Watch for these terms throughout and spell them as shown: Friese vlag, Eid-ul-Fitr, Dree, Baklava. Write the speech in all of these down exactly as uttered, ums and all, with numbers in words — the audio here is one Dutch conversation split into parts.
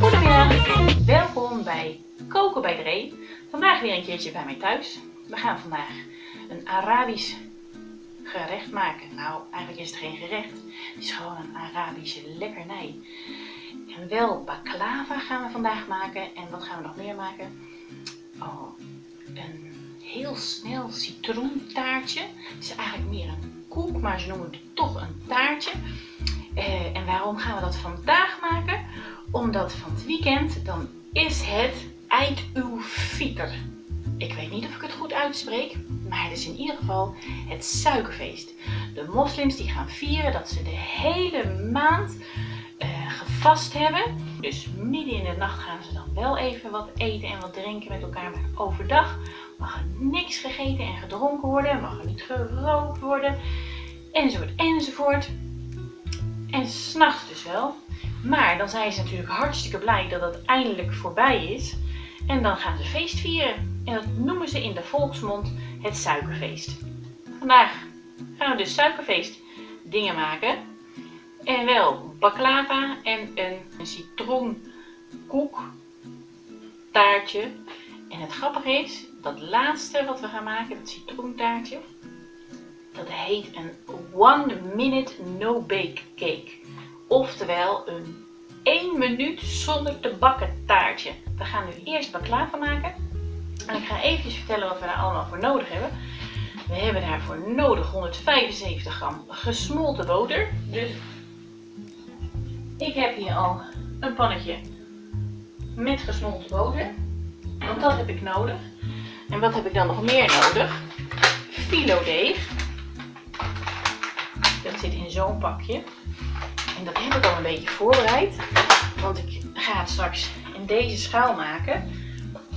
Goedemiddag en welkom bij Koken met Dree. Vandaag weer een keertje bij mij thuis. We gaan vandaag een Arabisch gerecht maken. Nou, eigenlijk is het geen gerecht. Het is gewoon een Arabische lekkernij. En wel baklava gaan we vandaag maken. En wat gaan we nog meer maken? Oh, een heel snel citroentaartje. Het is eigenlijk meer een koek, maar ze noemen het toch een taartje. Uh, en waarom gaan we dat vandaag maken? Omdat van het weekend, dan is het Eid-ul-Fitr. Ik weet niet of ik het goed uitspreek, maar het is in ieder geval het suikerfeest. De moslims die gaan vieren dat ze de hele maand uh, gevast hebben. Dus midden in de nacht gaan ze dan wel even wat eten en wat drinken met elkaar. Maar overdag mag er niks gegeten en gedronken worden, mag er niet gerookt worden, enzovoort, enzovoort. En s'nachts dus wel. Maar dan zijn ze natuurlijk hartstikke blij dat het eindelijk voorbij is. En dan gaan ze feest vieren. En dat noemen ze in de volksmond het suikerfeest. Vandaag gaan we dus suikerfeest dingen maken. En wel baklava en een, een citroenkoek taartje. En het grappige is, dat laatste wat we gaan maken, dat citroentaartje, dat heet een one minute no bake cake. Oftewel een één minuut zonder te bakken taartje. We gaan nu eerst baklava maken. En ik ga eventjes vertellen wat we daar allemaal voor nodig hebben. We hebben daarvoor nodig honderdvijfenzeventig gram gesmolten boter. Dus ik heb hier al een pannetje met gesmolten boter. Want dat heb ik nodig. En wat heb ik dan nog meer nodig? Filodeeg. Dat zit in zo'n pakje. En dat heb ik al een beetje voorbereid. Want ik ga het straks in deze schaal maken.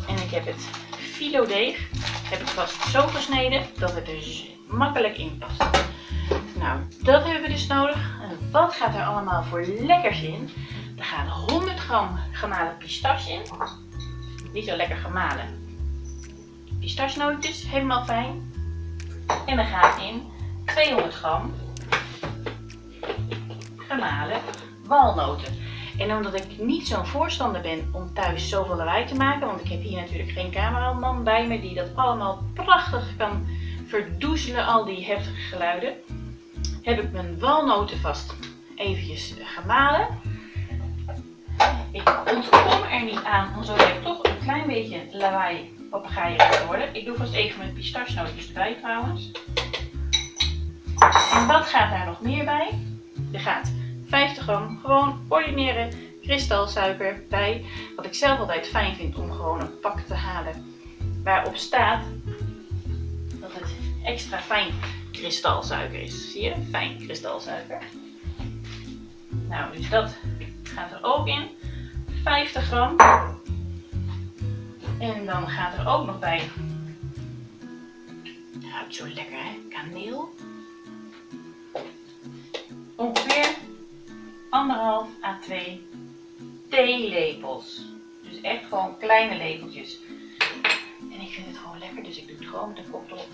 En ik heb het filodeeg heb ik vast zo gesneden dat het er makkelijk in past. Nou, dat hebben we dus nodig. En wat gaat er allemaal voor lekkers in? Er gaat honderd gram gemalen pistache in. Niet zo lekker gemalen. Pistachenootjes, helemaal fijn. En er gaat in tweehonderd gram gemalen walnoten. En omdat ik niet zo'n voorstander ben om thuis zoveel lawaai te maken, want ik heb hier natuurlijk geen cameraman bij me die dat allemaal prachtig kan verdoezelen, al die heftige geluiden, heb ik mijn walnoten vast eventjes gemalen. Ik ontkom er niet aan, want zo ben ik toch een klein beetje lawaai papegaaien geworden. Ik doe vast even mijn pistachenootjes erbij trouwens. En wat gaat daar nog meer bij? Er gaat vijftig gram gewoon ordinaire kristalsuiker bij. Wat ik zelf altijd fijn vind om gewoon een pak te halen waarop staat dat het extra fijn kristalsuiker is. Zie je? Fijn kristalsuiker. Nou, dus dat gaat er ook in. vijftig gram. En dan gaat er ook nog bij. Ruikt zo lekker hè? Kaneel. Ongeveer anderhalf à twee theelepels. Dus echt gewoon kleine lepeltjes. En ik vind het gewoon lekker, dus ik doe het gewoon met een kop erop.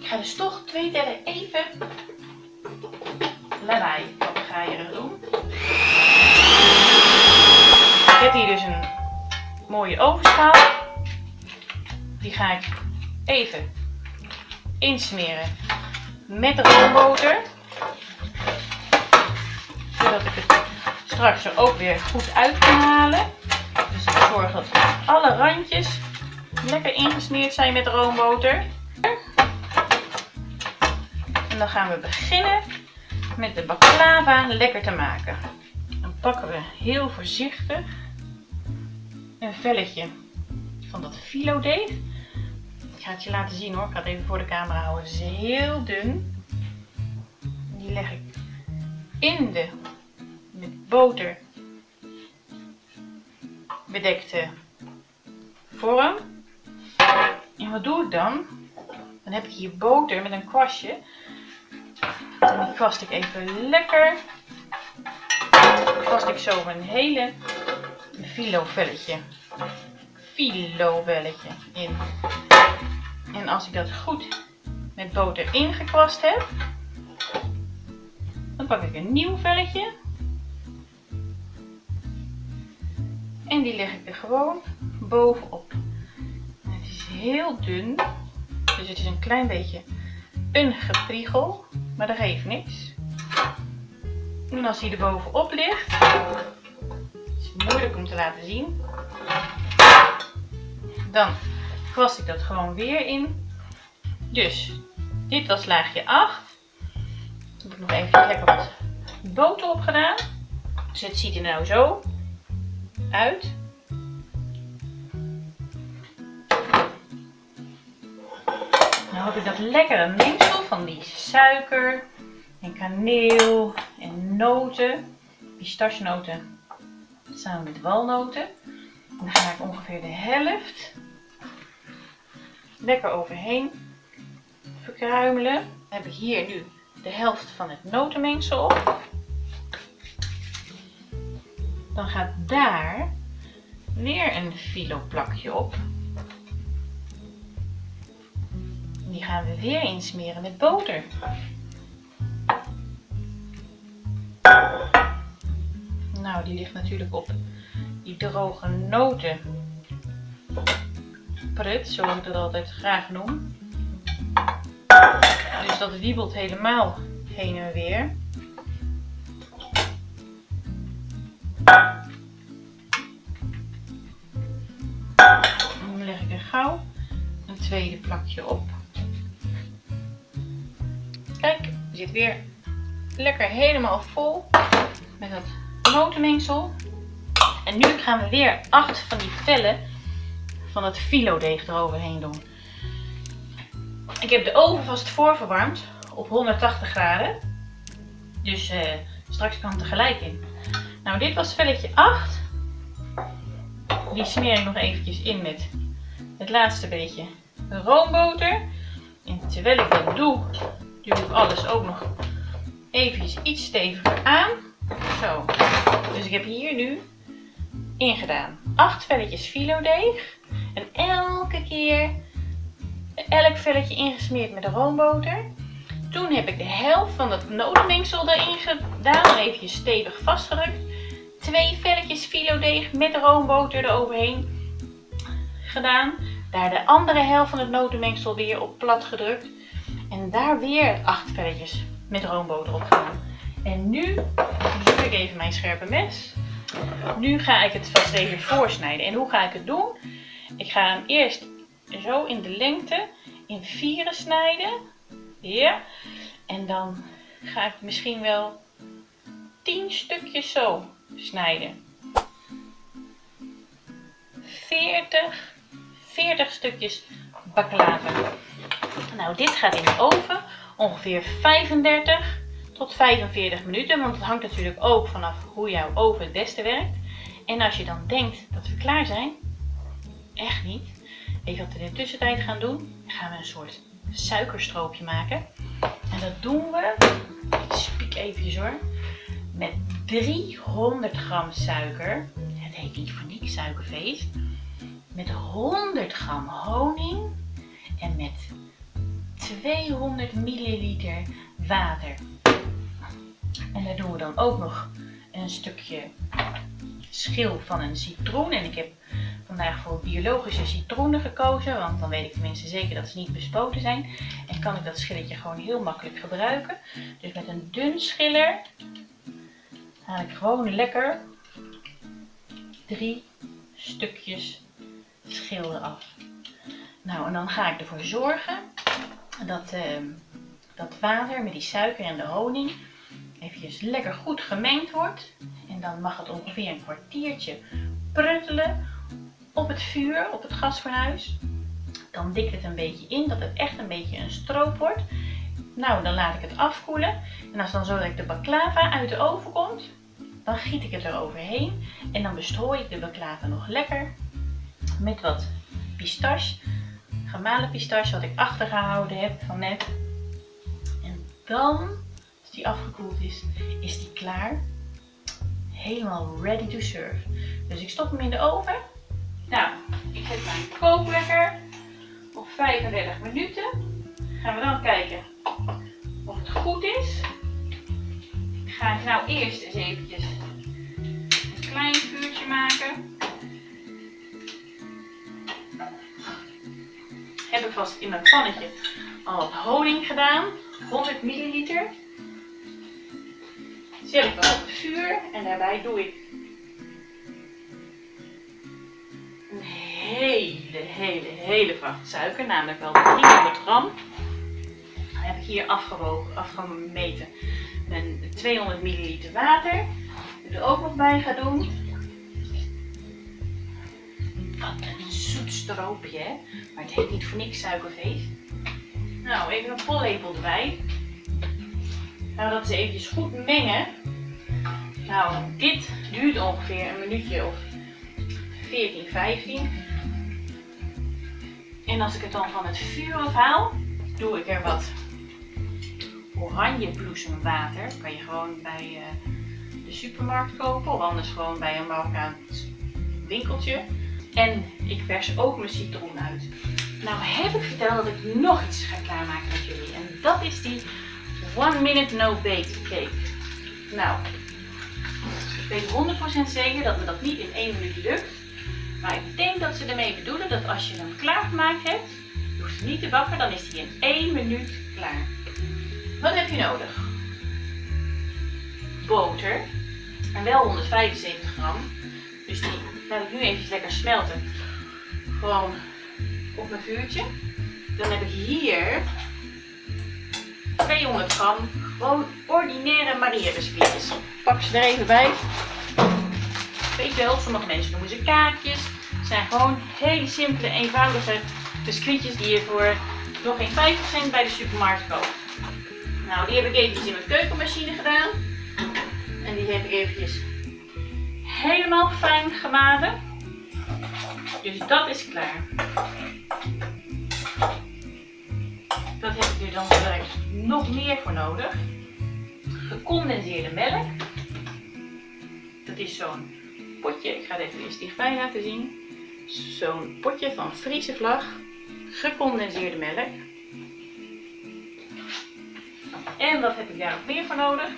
Ik ga dus toch twee derde even lawaai papegaaien doen. Ik heb hier dus een mooie ovenschaal. Die ga ik even insmeren met roomboter. Zodat ik het straks er ook weer goed uit kan halen. Dus ik zorg dat alle randjes lekker ingesmeerd zijn met roomboter. En dan gaan we beginnen met de baklava lekker te maken. Dan pakken we heel voorzichtig een velletje van dat filodeeg. Ik ga het je laten zien hoor. Ik ga het even voor de camera houden. Het is heel dun. Die leg ik in de met boter bedekte vorm. En wat doe ik dan? Dan heb ik hier boter met een kwastje. En die kwast ik even lekker. Dan kwast ik zo mijn hele filo velletje. Filo velletje in. En als ik dat goed met boter ingekwast heb, dan pak ik een nieuw velletje. En die leg ik er gewoon bovenop. En het is heel dun. Dus het is een klein beetje een gepriegel. Maar dat geeft niks. En als die er bovenop ligt. Het is moeilijk om te laten zien. Dan kwast ik dat gewoon weer in. Dus dit was laagje acht. Dan heb ik nog even lekker wat boter op gedaan. Dus het ziet er nou zo uit. Nou heb ik dat lekkere mengsel van die suiker en kaneel en noten. Pistachenoten samen met walnoten. En dan ga ik ongeveer de helft lekker overheen verkruimelen. Dan heb ik hier nu de helft van het notenmengsel op. Dan gaat daar weer een filo plakje op. Die gaan we weer insmeren met boter. Nou, die ligt natuurlijk op die droge noten. Prut, zoals ik dat altijd graag noem. Dus dat wiebelt helemaal heen en weer. Dan leg ik er gauw een tweede plakje op. Kijk, zit weer lekker helemaal vol met dat notenmengsel. En nu gaan we weer acht van die vellen van het filodeeg eroverheen doen. Ik heb de oven vast voorverwarmd op honderdtachtig graden. Dus eh, straks kan het er gelijk in. Nou, dit was velletje acht. Die smeer ik nog eventjes in met het laatste beetje roomboter. En terwijl ik dat doe, duw ik alles ook nog eventjes iets steviger aan. Zo. Dus ik heb hier nu ingedaan acht velletjes filodeeg. En elke keer elk velletje ingesmeerd met de roomboter. Toen heb ik de helft van het notenmengsel erin gedaan. Nog even stevig vastgedrukt. Twee velletjes filodeeg met de roomboter eroverheen gedaan. Daar de andere helft van het notenmengsel weer op plat gedrukt. En daar weer acht velletjes met roomboter op gedaan. En nu doe ik even mijn scherpe mes. Nu ga ik het vast even voorsnijden. En hoe ga ik het doen? Ik ga hem eerst zo in de lengte in vieren snijden. Ja. En dan ga ik misschien wel tien stukjes zo snijden. veertig, veertig stukjes baklava. Nou, dit gaat in de oven ongeveer vijfendertig tot vijfenveertig minuten. Want het hangt natuurlijk ook vanaf hoe jouw oven het beste werkt. En als je dan denkt dat we klaar zijn, echt niet. Weet je wat we in de tussentijd gaan doen? Dan gaan we een soort suikerstroopje maken. En dat doen we, ik spiek eventjes hoor, met driehonderd gram suiker. Het heet niet voor niks suikerfeest. Met honderd gram honing en met tweehonderd milliliter water. En daar doen we dan ook nog een stukje schil van een citroen. En ik heb vandaag voor biologische citroenen gekozen, want dan weet ik tenminste zeker dat ze niet bespoten zijn. En kan ik dat schilletje gewoon heel makkelijk gebruiken. Dus met een dun schiller haal ik gewoon lekker drie stukjes schil eraf. Nou, en dan ga ik ervoor zorgen dat uh, dat water met die suiker en de honing eventjes lekker goed gemengd wordt. En dan mag het ongeveer een kwartiertje pruttelen op het vuur, op het gasfornuis. Dan dikt het een beetje in, dat het echt een beetje een stroop wordt. Nou, dan laat ik het afkoelen. En als dan zo dat de baklava uit de oven komt, dan giet ik het eroverheen. En dan bestrooi ik de baklava nog lekker met wat pistache. Gemalen pistache, wat ik achtergehouden heb van net. En dan, als die afgekoeld is, is die klaar. Helemaal ready to serve. Dus ik stop hem in de oven. Nou, ik zet mijn kookwekker op vijfendertig minuten. Gaan we dan kijken of het goed is. Ik ga nou eerst eens eventjes een klein vuurtje maken. vast in een pannetje al wat honing gedaan. honderd milliliter. Zet ik wel op het vuur en daarbij doe ik een hele, hele, hele vracht suiker, namelijk wel driehonderd gram. Dan heb ik hier afgewogen, afgemeten en tweehonderd milliliter water. Die er ook nog bij ga doen. Wat een zoet stroopje, hè? Maar het heet niet voor niks suikerfeest. Nou, even een pollepel erbij. Gaan we dat eens eventjes goed mengen. Nou, dit duurt ongeveer een minuutje of veertien, vijftien. En als ik het dan van het vuur afhaal, doe ik er wat oranjebloesemwater. Dat kan je gewoon bij de supermarkt kopen of anders gewoon bij een Marokkaans winkeltje. En ik pers ook mijn citroen uit. Nou heb ik verteld dat ik nog iets ga klaarmaken met jullie. En dat is die one minute no bake cake. Nou, ik weet honderd procent zeker dat me dat niet in één minuut lukt. Maar ik denk dat ze ermee bedoelen dat als je hem klaargemaakt hebt, je hoeft hem niet te bakken, dan is hij in één minuut klaar. Wat heb je nodig? Boter. En wel honderdvijfenzeventig gram. Dus die laat ik nu even lekker smelten. Gewoon op mijn vuurtje. Dan heb ik hier tweehonderd gram gewoon ordinaire Maria-biscuitjes. Pak ze er even bij. Weet je wel, sommige mensen noemen ze kaakjes. Het zijn gewoon hele simpele, eenvoudige biscuitjes die je voor nog geen vijftig cent bij de supermarkt koopt. Nou, die heb ik eventjes in mijn keukenmachine gedaan. En die heb ik eventjes helemaal fijn gemalen. Dus dat is klaar. Dat heb ik er dan straks nog meer voor nodig. Gecondenseerde melk. Dat is zo'n potje. Ik ga het even eerst dichtbij laten zien. Zo'n potje van Friese vlag. Gecondenseerde melk. En wat heb ik daar nog meer voor nodig?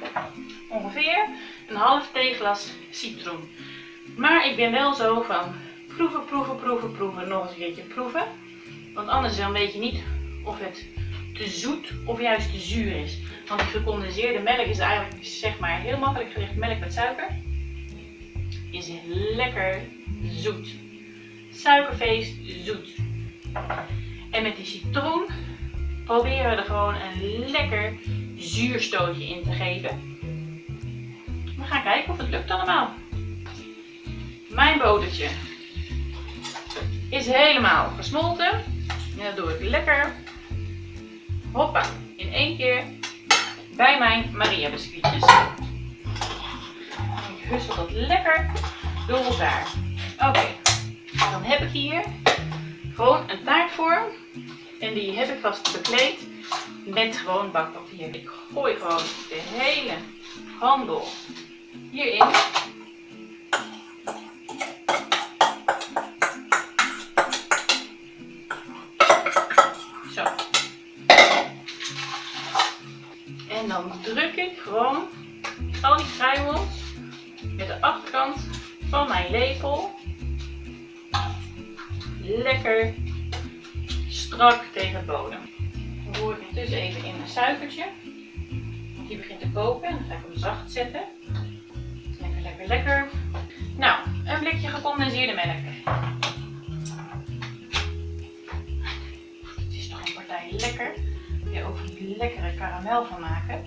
Ongeveer een half theeglas citroen. Maar ik ben wel zo van proeven, proeven, proeven, proeven, nog eens een keertje proeven. Want anders dan weet je niet of het te zoet of juist te zuur is. Want die gecondenseerde melk is eigenlijk, zeg maar, heel makkelijk gerecht melk met suiker. Is lekker zoet. Suikerfeest zoet. En met die citroen proberen we er gewoon een lekker zuurstootje in te geven. We gaan kijken of het lukt allemaal. Mijn botertje is helemaal gesmolten. En dat doe ik lekker, hoppa, in één keer bij mijn Maria biscuitjes. Ik hussel dat lekker door elkaar. Oké, okay. Dan heb ik hier gewoon een taartvorm. En die heb ik vast bekleed met gewoon bakpapier. Ik gooi gewoon de hele handel hierin. Zo. En dan druk ik gewoon al die kruimels met de achterkant van mijn lepel lekker strak tegen de bodem. Dan roer ik hem dus even in een suikertje. Want die begint te koken. Dan ga ik hem zacht zetten. Lekker, lekker, lekker. Nou, een blikje gecondenseerde melk. Het is toch een partij lekker. Daar kun je ook een lekkere karamel van maken.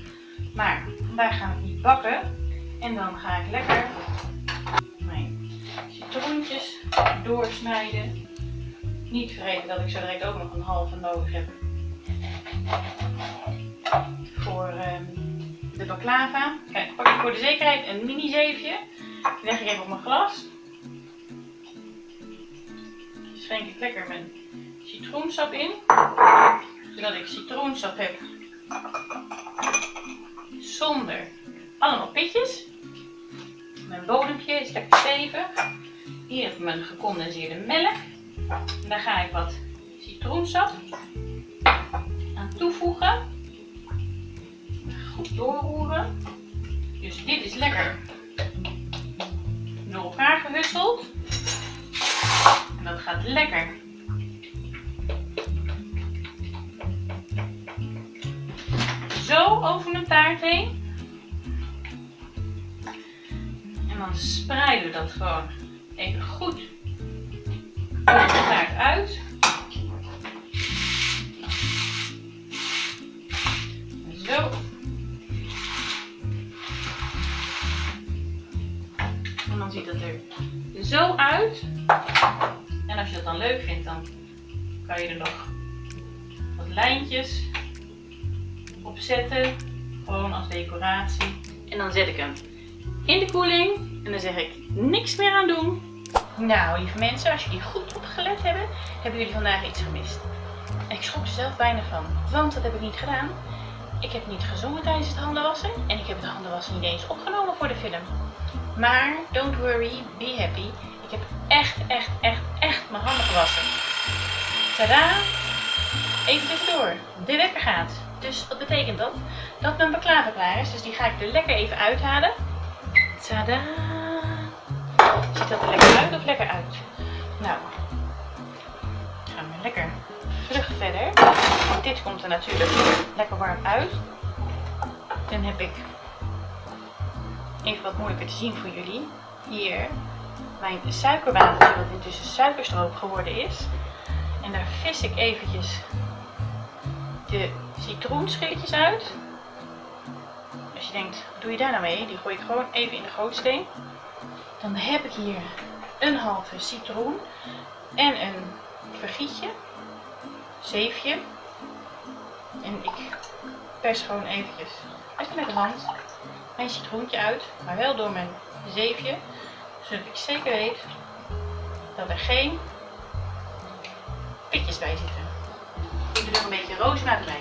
Maar vandaag gaan we het niet bakken. En dan ga ik lekker mijn citroentjes doorsnijden. Niet vergeten dat ik zo direct ook nog een halve nodig heb voor um, de baklava. Kijk, pak ik voor de zekerheid een mini zeefje. Die leg ik even op mijn glas. Schenk ik lekker mijn citroensap in. Zodat ik citroensap heb zonder allemaal pitjes. Mijn bodempje is lekker stevig. Hier heb ik mijn gecondenseerde melk. En daar ga ik wat citroensap aan toevoegen. Goed doorroeren. Dus dit is lekker door elkaar gehusteld. En dat gaat lekker over de taart heen. En dan spreiden we dat gewoon even goed over de taart uit. Zo. En dan ziet dat er zo uit. En als je dat dan leuk vindt, dan kan je er nog wat lijntjes op zetten. Gewoon als decoratie. En dan zet ik hem in de koeling. En dan zeg ik niks meer aan doen. Nou, lieve mensen, als jullie goed opgelet hebben, hebben jullie vandaag iets gemist. En ik schrok er zelf bijna van, want dat heb ik niet gedaan. Ik heb niet gezongen tijdens het handenwassen. En ik heb het handenwassen niet eens opgenomen voor de film. Maar, don't worry, be happy. Ik heb echt, echt, echt, echt mijn handen gewassen. Tadaa! Even tussendoor. De wekker gaat. Dus wat betekent dat? Dat mijn baklava klaar is. Dus die ga ik er lekker even uithalen. Tadaa! Ziet dat er lekker uit of lekker uit? Nou, gaan we lekker terug verder. Dit komt er natuurlijk lekker warm uit. Dan heb ik even wat moeilijker te zien voor jullie. Hier mijn suikerwatertje, wat intussen suikerstroop geworden is. En daar vis ik eventjes de citroenschilletjes uit. Als je denkt, wat doe je daar nou mee? Die gooi ik gewoon even in de gootsteen. Dan heb ik hier een halve citroen en een vergietje, zeefje. En ik pers gewoon eventjes, even met de hand, mijn citroentje uit, maar wel door mijn zeefje. Zodat ik zeker weet dat er geen pitjes bij zitten. Ik doe er een beetje roosmaak bij.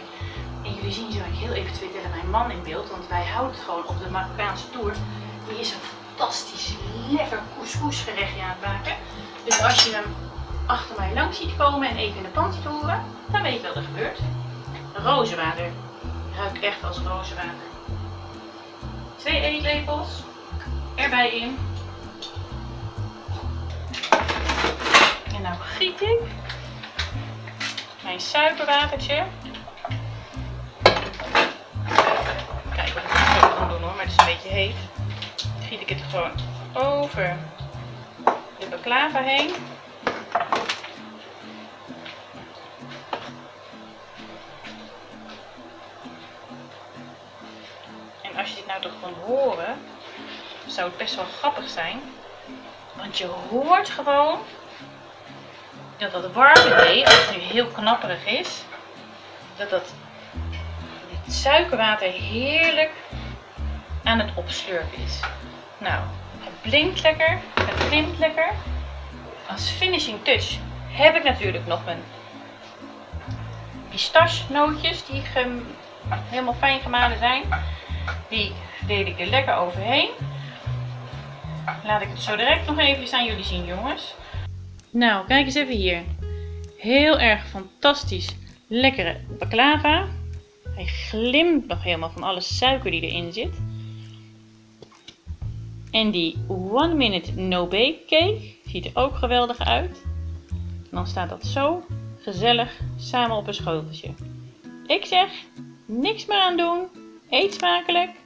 En jullie zien zo heel even twitteren mijn man in beeld, want wij houden het gewoon op de Marokkaanse tour. Die is een fantastisch lekker couscousgerechtje aan het maken. Dus als je hem achter mij langs ziet komen en even in de pan ziet horen, dan weet je wat er gebeurt. Rozenwater. Ruikt echt als rozenwater. Twee eetlepels erbij in. En nou giet ik mijn suikerwatertje. Kijk wat ik het zo kan doen hoor, maar het is een beetje heet. Giet ik het gewoon over de baklava heen. Als je dit nou toch kon horen, zou het best wel grappig zijn. Want je hoort gewoon dat dat warme thee, als het nu heel knapperig is, dat dat het suikerwater heerlijk aan het opslurpen is. Nou, het blinkt lekker, het glimt lekker. Als finishing touch heb ik natuurlijk nog mijn pistachenootjes die helemaal fijn gemalen zijn. Die deed ik er lekker overheen. Laat ik het zo direct nog even aan jullie zien, jongens. Nou, kijk eens even hier. Heel erg fantastisch lekkere baklava. Hij glimt nog helemaal van alle suiker die erin zit. En die One Minute No Bake Cake ziet er ook geweldig uit. En dan staat dat zo gezellig samen op een schoteltje. Ik zeg, niks meer aan doen. Eet smakelijk!